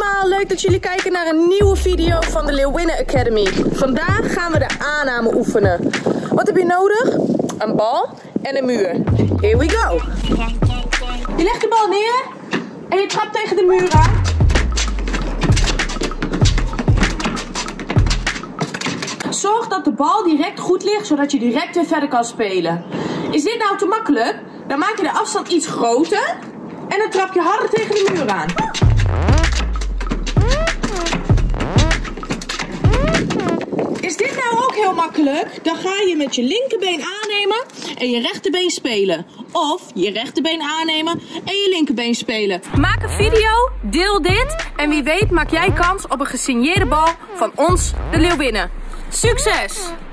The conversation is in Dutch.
allemaal, leuk dat jullie kijken naar een nieuwe video van de Leeuwinnen Academy. Vandaag gaan we de aanname oefenen. Wat heb je nodig? Een bal en een muur. Here we go! Je legt de bal neer en je trapt tegen de muur aan. Zorg dat de bal direct goed ligt, zodat je direct weer verder kan spelen. Is dit nou te makkelijk? Dan maak je de afstand iets groter en dan trap je harder tegen de muur aan. Is dit nou ook heel makkelijk? Dan ga je met je linkerbeen aannemen en je rechterbeen spelen. Of je rechterbeen aannemen en je linkerbeen spelen. Maak een video, deel dit en wie weet maak jij kans op een gesigneerde bal van ons, de Leeuwinnen. Succes!